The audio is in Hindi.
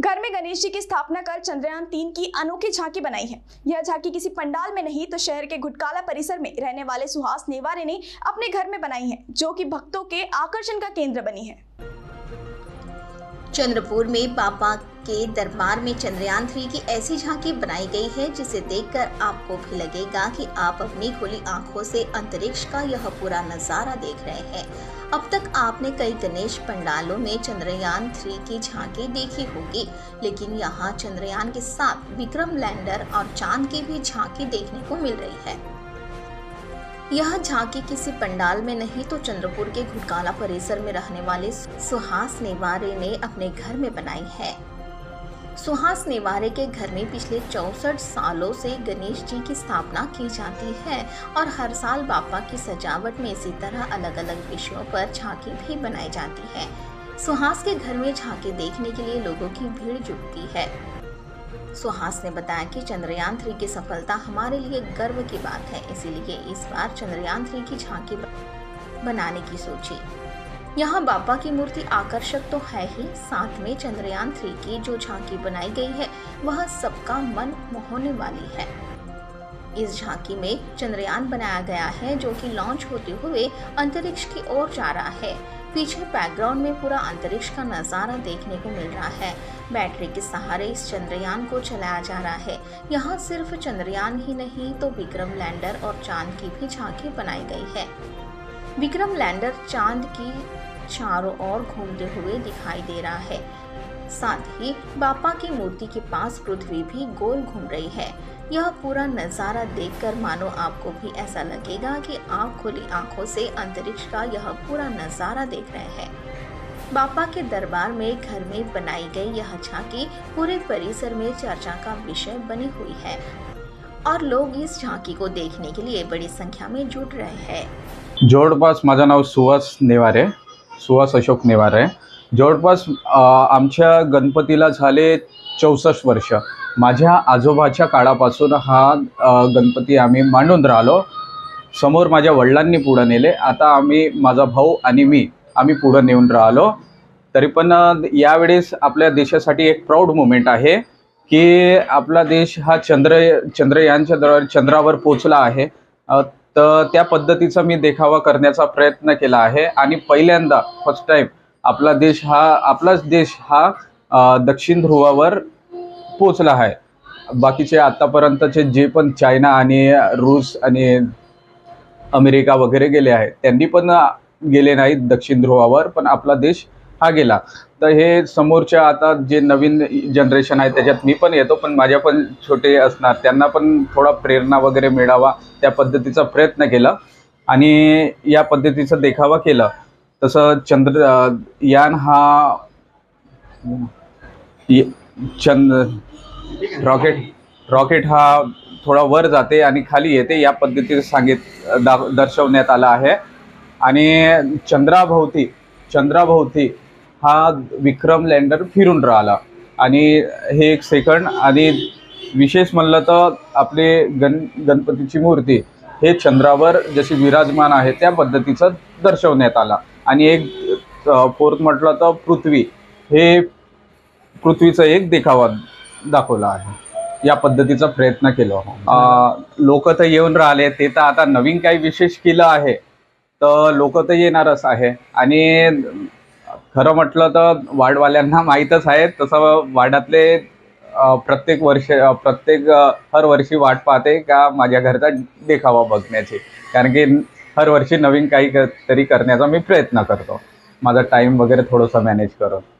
घर में गणेश जी की स्थापना कर चंद्रयान 3 की अनोखी झांकी बनाई है। यह झांकी किसी पंडाल में नहीं तो शहर के घटकाला परिसर में रहने वाले सुहास नेवारे ने अपने घर में बनाई है, जो कि भक्तों के आकर्षण का केंद्र बनी है। चंद्रपुर में पापा के दरबार में चंद्रयान 3 की ऐसी झांकी बनाई गई है जिसे देखकर आपको भी लगेगा कि आप अपनी खुली आंखों से अंतरिक्ष का यह पूरा नजारा देख रहे हैं। अब तक आपने कई गणेश पंडालों में चंद्रयान 3 की झांकी देखी होगी, लेकिन यहाँ चंद्रयान के साथ विक्रम लैंडर और चांद की भी झांकी देखने को मिल रही है। यह झांकी किसी पंडाल में नहीं तो चंद्रपुर के घटकाला परिसर में रहने वाले सुहास नेवारे ने अपने घर में बनाई है। सुहास नेवारे के घर में पिछले 64 सालों से गणेश जी की स्थापना की जाती है और हर साल बापा की सजावट में इसी तरह अलग अलग विषयों पर झांकी भी बनाई जाती है। सुहास के घर में झांकी देखने के लिए लोगों की भीड़ जुटती है। सुहास ने बताया कि चंद्रयान 3 की सफलता हमारे लिए गर्व की बात है, इसीलिए इस बार चंद्रयान 3 की झांकी बनाने की सोची। यहाँ बापा की मूर्ति आकर्षक तो है ही, साथ में चंद्रयान 3 की जो झांकी बनाई गई है वह सबका मन मोहने वाली है। इस झांकी में चंद्रयान बनाया गया है जो कि लॉन्च होते हुए अंतरिक्ष की ओर जा रहा है। पीछे बैकग्राउंड में पूरा अंतरिक्ष का नजारा देखने को मिल रहा है। बैटरी के सहारे इस चंद्रयान को चलाया जा रहा है। यहाँ सिर्फ चंद्रयान ही नहीं तो विक्रम लैंडर और चांद की भी झांकी बनाई गई है। विक्रम लैंडर चांद की चारों ओर घूमते हुए दिखाई दे रहा है, साथ ही बापा की मूर्ति के पास पृथ्वी भी गोल घूम रही है। यह पूरा नजारा देखकर मानो आपको भी ऐसा लगेगा कि आप खुली आंखों से अंतरिक्ष का यह पूरा नजारा देख रहे हैं। बापा के दरबार में घर में बनाई गई यह झांकी पूरे परिसर में चर्चा का विषय बनी हुई है और लोग इस झांकी को देखने के लिए बड़ी संख्या में जुट रहे हैं। जवळपास माझं नाव सुहास नेवारे, सुहास अशोक नेवारे। जवळपास आमच्या गणपतीला झाले 64 वर्ष। माझ्या आजोबाच्या काळापासून हा गणपती आम्ही मांडून राहिलो। समोर माझ्या वडिलांनी पुढे नेले, आता आम्ही माझा भाऊ आणि मी आम्ही पुढे नेऊन राहिलो। तरीपण यावेळेस आपल्या देशासाठी एक प्राऊड मोमेंट आहे की आपला देश हा चंद्रयानच्या द्वारे चंद्रावर पोचला आहे। तर त्या पद्धतीचा मी देखावा करण्याचा प्रयत्न केला आहे आणि पहिल्यांदा फर्स्ट टाइम आपलाच देश हा दक्षिण ध्रुवावर पोचला आहे। बाकीचे आतापर्यंतचे जे पण चायना आणि रूस आणि अमेरिका वगैरे गेले आहेत त्यांनी पण गेले नाहीत दक्षिण ध्रुवावर, पण आपला देश हा गेला। तर हे समोरच्या आता जे नवीन जनरेशन आहे त्याच्यात मी पण येतो, पण माझ्या पण छोटे असणार त्यांना पण थोडा प्रेरणा वगैरे मिळावा त्या पद्धतीचा प्रयत्न केला आणि या पद्धतीचा देखावा केला। तसं चंद्रयान हा रॉकेट हा थोडा वर जाते आणि खाली येते या पद्धतीने दर्शवण्यात आला आहे। आणि चंद्राभोवती हा विक्रम लँडर फिरून राहिला आणि हे एक सेकंड आणि विशेष म्हणलं तर आपले गणपतीची मूर्ती हे चंद्रावर जशी विराजमान आहे त्या पद्धतीचं दर्शवण्यात आला। आणि एक फोर्थ म्हटलं तर पृथ्वीचं एक देखावा दाखवला आहे, या पद्धतीचा प्रयत्न केला। लोक तर येऊन राहिले, ते तर आता नवीन काही विशेष केलं आहे तर लोक तर येणारच आहे। आणि खरं म्हटलं तर वाडवाल्यांना माहीतच आहे, तसं वाड्यातले प्रत्येक हर वर्षी वाट पाहते का माझ्या घरचा देखावा बघण्याची, कारण की हर वर्षी नवीन काही तरी करण्याचा मी प्रयत्न करतो, माझा टाईम वगैरे थोडंसं मॅनेज करतो।